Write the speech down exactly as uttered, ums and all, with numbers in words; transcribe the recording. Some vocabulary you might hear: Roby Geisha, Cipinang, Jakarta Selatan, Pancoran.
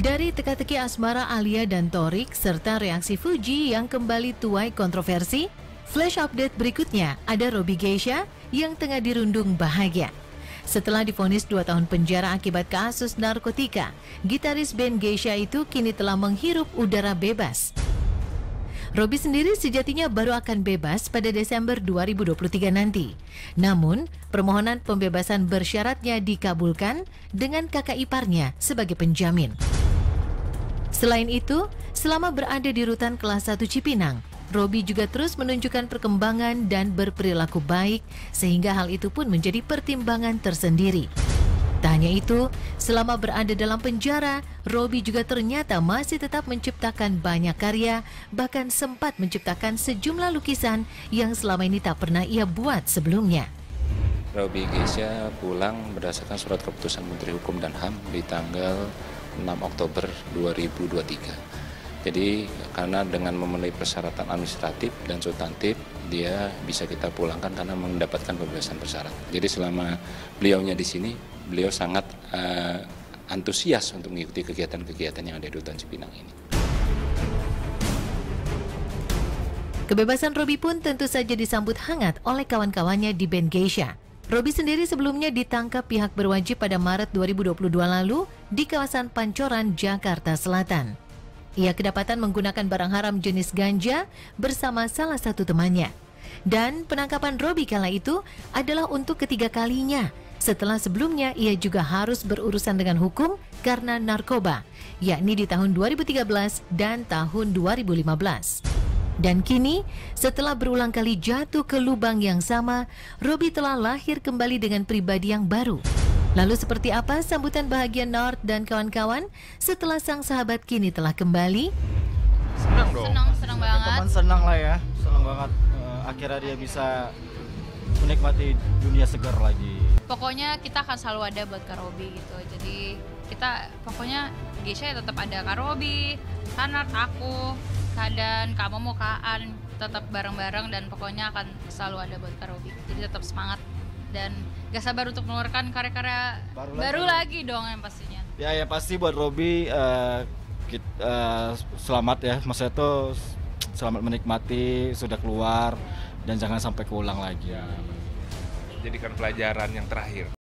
Dari teka-teki asmara Alia dan Torik serta reaksi Fuji yang kembali tuai kontroversi, flash update berikutnya ada Roby Geisha yang tengah dirundung bahagia. Setelah divonis dua tahun penjara akibat kasus narkotika, gitaris band Geisha itu kini telah menghirup udara bebas. Roby sendiri sejatinya baru akan bebas pada Desember dua ribu dua puluh tiga nanti. Namun, permohonan pembebasan bersyaratnya dikabulkan dengan kakak iparnya sebagai penjamin. Selain itu, selama berada di rutan kelas satu Cipinang, Roby juga terus menunjukkan perkembangan dan berperilaku baik, sehingga hal itu pun menjadi pertimbangan tersendiri. Tak hanya itu, selama berada dalam penjara, Roby juga ternyata masih tetap menciptakan banyak karya, bahkan sempat menciptakan sejumlah lukisan yang selama ini tak pernah ia buat sebelumnya. Roby Geisha pulang berdasarkan surat keputusan Menteri Hukum dan H A M di tanggal enam Oktober dua ribu dua puluh tiga. Jadi karena dengan memenuhi persyaratan administratif dan substantif, dia bisa kita pulangkan karena mendapatkan pembebasan bersyarat. Jadi selama beliaunya di sini, beliau sangat uh, antusias untuk mengikuti kegiatan-kegiatan yang ada di Rutan Cipinang ini. Kebebasan Roby pun tentu saja disambut hangat oleh kawan-kawannya di band Geisha. Roby sendiri sebelumnya ditangkap pihak berwajib pada Maret dua ribu dua puluh dua lalu di kawasan Pancoran, Jakarta Selatan. Ia kedapatan menggunakan barang haram jenis ganja bersama salah satu temannya. Dan penangkapan Roby kala itu adalah untuk ketiga kalinya, setelah sebelumnya ia juga harus berurusan dengan hukum karena narkoba, yakni di tahun dua ribu tiga belas dan tahun dua ribu lima belas. Dan kini, setelah berulang kali jatuh ke lubang yang sama, Roby telah lahir kembali dengan pribadi yang baru. Lalu seperti apa sambutan bahagia Nord dan kawan-kawan setelah sang sahabat kini telah kembali? Senang dong. Senang, senang banget. Teman senang lah ya, senang banget. Akhirnya dia bisa menikmati dunia segar lagi. Pokoknya kita akan selalu ada buat Kak Roby gitu. Jadi kita pokoknya Geisha tetap ada Kak Roby, Kak Nord, aku, Kak Dan, Kak Momo, Kak An. Tetap bareng-bareng dan pokoknya akan selalu ada buat Kak Roby. Jadi tetap semangat. Dan gak sabar untuk mengeluarkan karya-karya baru, baru lagi. lagi dong yang pastinya. Ya ya pasti buat Roby uh, uh, selamat ya, maksudnya tuh selamat menikmati sudah keluar dan jangan sampai keulang lagi ya. Jadikan pelajaran yang terakhir.